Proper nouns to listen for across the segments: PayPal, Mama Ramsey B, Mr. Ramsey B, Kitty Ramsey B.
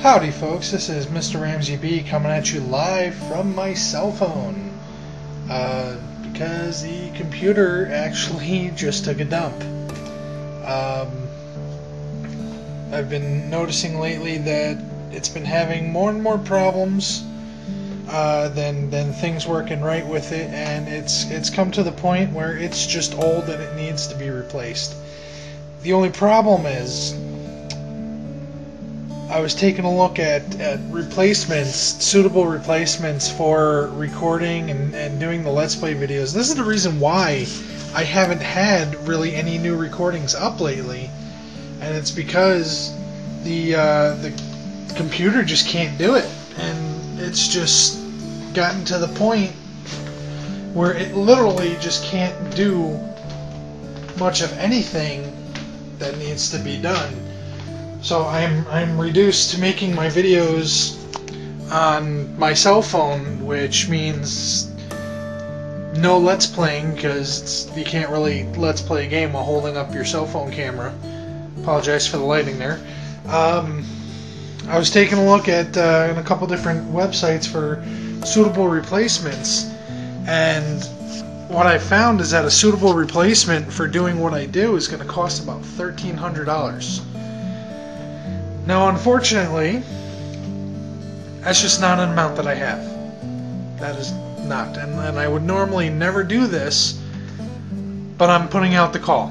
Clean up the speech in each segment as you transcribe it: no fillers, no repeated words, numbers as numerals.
Howdy folks, this is Mr. Ramsey B coming at you live from my cell phone because the computer actually just took a dump. I've been noticing lately that it's been having more and more problems than things working right with it, and it's come to the point where it's just old and it needs to be replaced. The only problem is I was taking a look at replacements, suitable replacements for recording and doing the Let's Play videos. This is the reason why I haven't had really any new recordings up lately, and it's because the computer just can't do it, and it's just gotten to the point where it literally just can't do much of anything that needs to be done. So I'm reduced to making my videos on my cell phone, which means no Let's Playing, because you can't really Let's Play a game while holding up your cell phone camera. Apologize for the lighting there. I was taking a look at a couple different websites for suitable replacements, and what I found is that a suitable replacement for doing what I do is going to cost about $1,300. Now, unfortunately, that's just not an amount that I have. That is not. And I would normally never do this, but I'm putting out the call.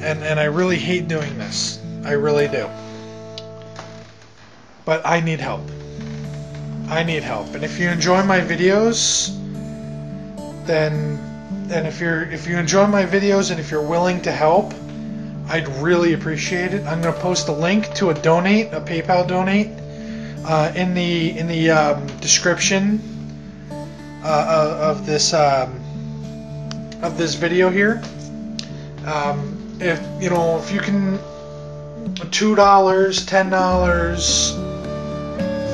And I really hate doing this. I really do. But I need help. I need help. And if you enjoy my videos, then if you enjoy my videos and if you're willing to help, I'd really appreciate it. I'm going to post a link to a PayPal donate, in the description of this video here. If you can, $2, $10,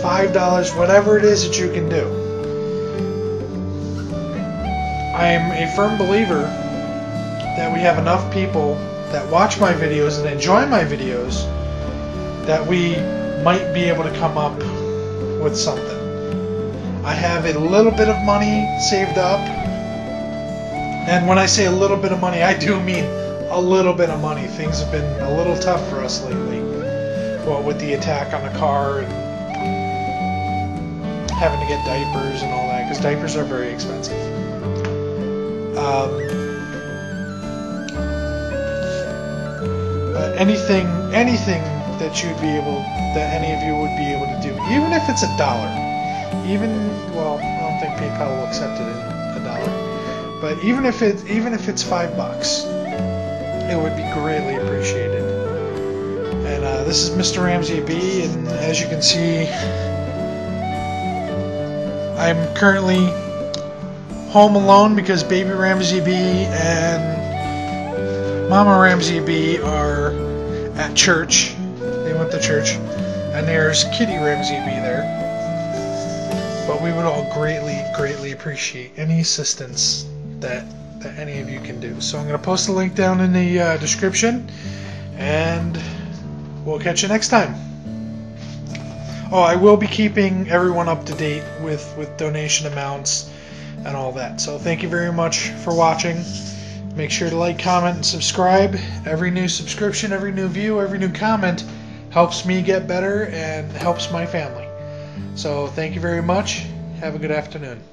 $5, whatever it is that you can do. I am a firm believer that we have enough people that watch my videos and enjoy my videos that we might be able to come up with something. I have a little bit of money saved up, and when I say a little bit of money, I do mean a little bit of money. Things have been a little tough for us lately, well, with the attack on the car and having to get diapers and all that, because diapers are very expensive. Anything that you'd be able, that any of you would be able to do, even if it's $1, well, I don't think PayPal will accept it at $1, but even if it's $5, it would be greatly appreciated. And this is Mr. Ramsey B, and as you can see, I'm currently home alone because baby Ramsey B and Mama Ramsey B are at church. They went to church, and there's Kitty Ramsey B there. But we would all greatly, greatly appreciate any assistance that any of you can do. So I'm going to post a link down in the description, and we'll catch you next time. Oh, I will be keeping everyone up to date with donation amounts and all that. So thank you very much for watching. Make sure to like, comment, and subscribe. Every new subscription, every new view, every new comment helps me get better and helps my family. So thank you very much. Have a good afternoon.